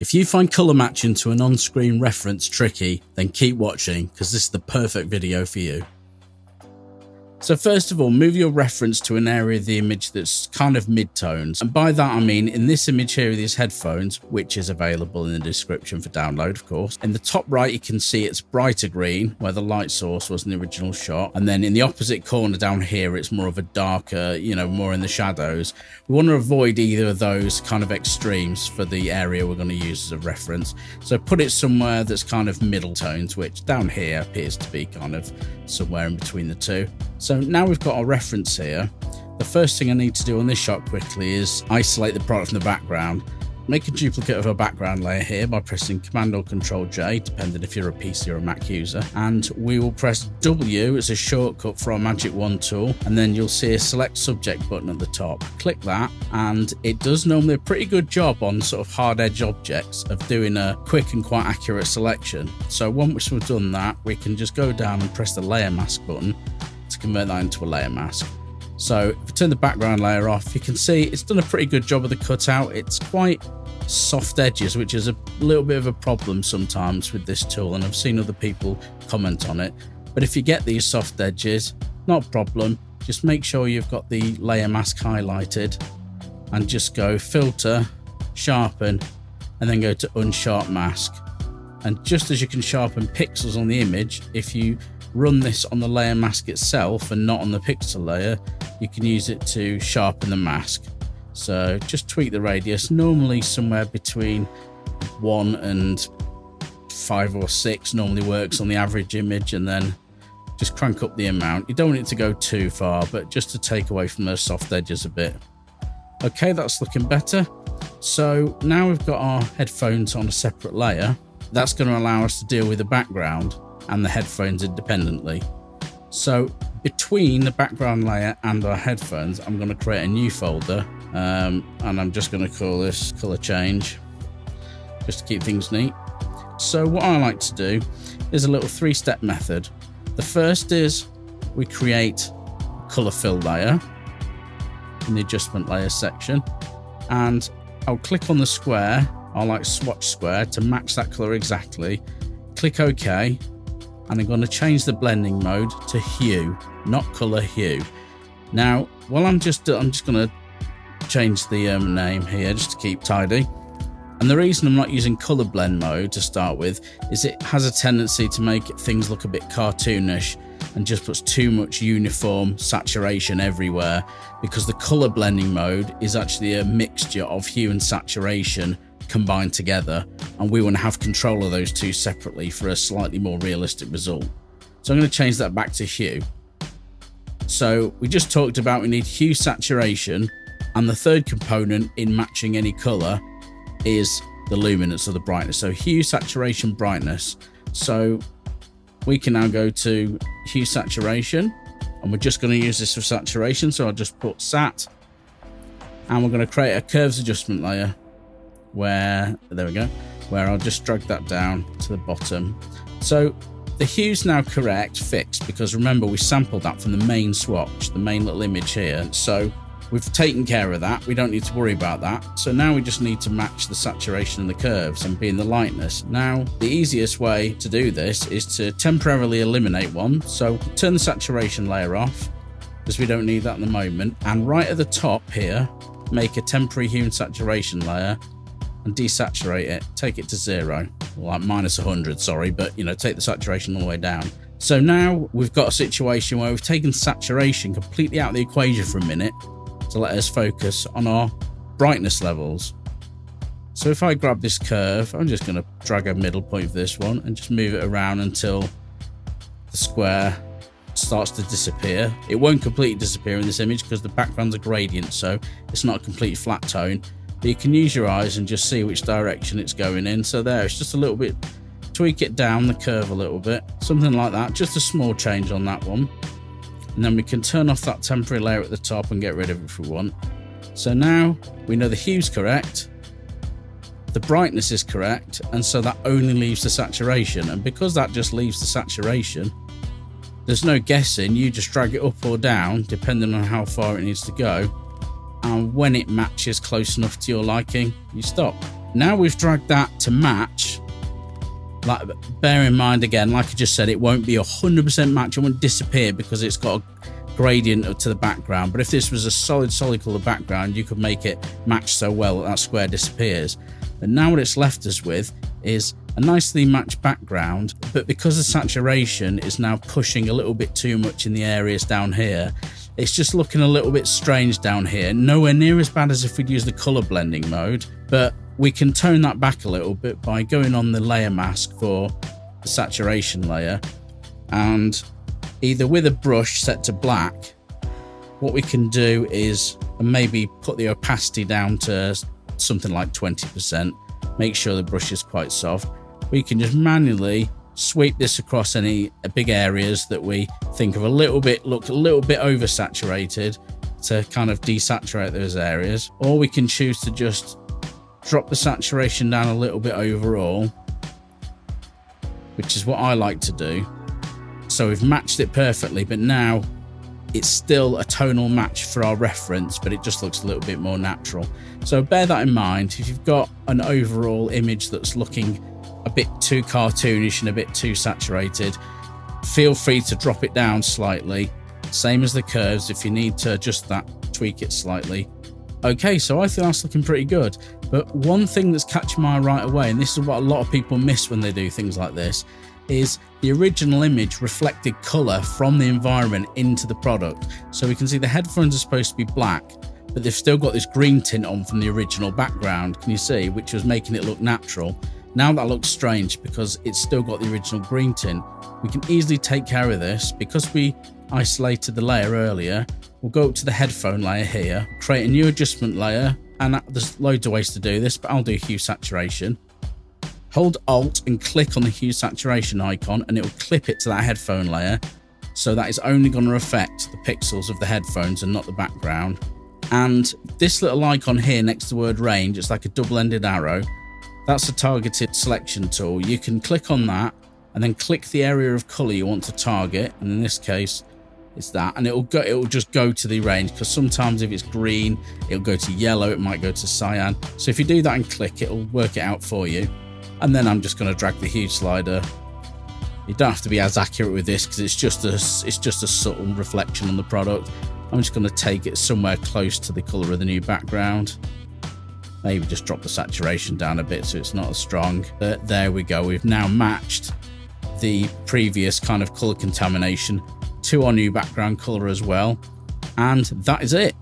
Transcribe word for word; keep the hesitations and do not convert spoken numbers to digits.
If you find color matching to an on-screen reference tricky, then keep watching because this is the perfect video for you. So first of all, move your reference to an area of the image that's kind of mid-tones. And by that I mean in this image here with these headphones, which is available in the description for download, of course. In the top right, you can see it's brighter green where the light source was in the original shot. And then in the opposite corner down here, it's more of a darker, you know, more in the shadows. We want to avoid either of those kind of extremes for the area we're going to use as a reference. So put it somewhere that's kind of middle tones, which down here appears to be kind of somewhere in between the two. So now we've got our reference here. The first thing I need to do on this shot quickly is isolate the product from the background. Make a duplicate of our background layer here by pressing Command or Control J, depending if you're a P C or a Mac user. And we will press W as a shortcut for our Magic Wand tool. And then you'll see a Select Subject button at the top. Click that, and it does normally a pretty good job on sort of hard edge objects of doing a quick and quite accurate selection. So once we've done that, we can just go down and press the Layer Mask button to convert that into a layer mask. So if I turn the background layer off, you can see it's done a pretty good job of the cutout. It's quite soft edges, which is a little bit of a problem sometimes with this tool, and I've seen other people comment on it. But if you get these soft edges, not a problem. Just make sure you've got the layer mask highlighted and just go Filter, Sharpen, and then go to Unsharp Mask. And just as you can sharpen pixels on the image, if you run this on the layer mask itself and not on the pixel layer, you can use it to sharpen the mask. So just tweak the radius, normally somewhere between one and five or six normally works on the average image, and then just crank up the amount. You don't want it to go too far, but just to take away from those soft edges a bit. Okay, that's looking better. So now we've got our headphones on a separate layer. That's going to allow us to deal with the background and the headphones independently. So between the background layer and our headphones, I'm going to create a new folder, um, and I'm just going to call this color change, just to keep things neat. So what I like to do is a little three-step method. The first is we create a color fill layer in the adjustment layer section, and I'll click on the square. I'll like swatch square to match that color exactly. Click OK. And I'm going to change the blending mode to hue, not color, hue. Now, while I'm just, I'm just going to change the um, name here just to keep tidy. And the reason I'm not using color blend mode to start with is it has a tendency to make things look a bit cartoonish and just puts too much uniform saturation everywhere, because the color blending mode is actually a mixture of hue and saturation combined together, and we want to have control of those two separately for a slightly more realistic result. So I'm going to change that back to hue. So we just talked about we need hue saturation, and the third component in matching any color is the luminance or the brightness. So hue, saturation, brightness. So we can now go to hue saturation, and we're just going to use this for saturation. So I'll just put sat, and we're going to create a curves adjustment layer where, there we go, where I'll just drag that down to the bottom. So the hue's now correct, fixed, because remember we sampled that from the main swatch, the main little image here. So we've taken care of that. We don't need to worry about that. So now we just need to match the saturation and the curves and be in the lightness. Now, the easiest way to do this is to temporarily eliminate one. So turn the saturation layer off, because we don't need that at the moment. And right at the top here, make a temporary hue and saturation layer, and desaturate it, take it to zero, like minus one hundred, sorry, but you know, take the saturation all the way down. So now we've got a situation where we've taken saturation completely out of the equation for a minute to let us focus on our brightness levels. So if I grab this curve, I'm just going to drag a middle point of this one and just move it around until the square starts to disappear. It won't completely disappear in this image because the background's a gradient, so it's not a complete flat tone. But you can use your eyes and just see which direction it's going in. So there, it's just a little bit, tweak it down the curve a little bit, something like that, just a small change on that one. And then we can turn off that temporary layer at the top and get rid of it if we want. So now we know the hue's correct, the brightness is correct, and so that only leaves the saturation. And because that just leaves the saturation, there's no guessing, you just drag it up or down, depending on how far it needs to go. And when it matches close enough to your liking, you stop. Now we've dragged that to match. Like, bear in mind again, like I just said, it won't be a hundred percent match. It won't disappear because it's got a gradient to the background. But if this was a solid, solid color background, you could make it match so well that that square disappears. And now what it's left us with is a nicely matched background, but because the saturation is now pushing a little bit too much in the areas down here, it's just looking a little bit strange down here. Nowhere near as bad as if we'd use the color blending mode, but we can tone that back a little bit by going on the layer mask for the saturation layer, and either with a brush set to black, what we can do is maybe put the opacity down to something like twenty percent. Make sure the brush is quite soft. We can just manually sweep this across any big areas that we think of a little bit, look a little bit oversaturated, to kind of desaturate those areas. Or we can choose to just drop the saturation down a little bit overall, which is what I like to do. So we've matched it perfectly, but now it's still a tonal match for our reference, but it just looks a little bit more natural. So bear that in mind. If you've got an overall image that's looking a bit too cartoonish and a bit too saturated, feel free to drop it down slightly. Same as the curves, if you need to just that, tweak it slightly. Okay, so I think that's looking pretty good. But one thing that's catching my eye right away, and this is what a lot of people miss when they do things like this, is the original image reflected colour from the environment into the product. So we can see the headphones are supposed to be black, but they've still got this green tint on from the original background, can you see, which was making it look natural. Now that looks strange because it's still got the original green tint. We can easily take care of this because we isolated the layer earlier. We'll go up to the headphone layer here, create a new adjustment layer, and there's loads of ways to do this, but I'll do hue saturation. Hold Alt and click on the hue saturation icon and it will clip it to that headphone layer, so that is only going to affect the pixels of the headphones and not the background. And this little icon here next to the word range, it's like a double-ended arrow. That's a targeted selection tool. You can click on that and then click the area of color you want to target, and in this case it's that, and it'll go, it'll just go to the range, because sometimes if it's green it'll go to yellow, it might go to cyan. So if you do that and click, it'll work it out for you. And then I'm just going to drag the hue slider. You don't have to be as accurate with this because it's just a it's just a subtle reflection on the product. I'm just going to take it somewhere close to the color of the new background. Maybe just drop the saturation down a bit so it's not as strong. But there we go. We've now matched the previous kind of color contamination to our new background color as well. And that is it.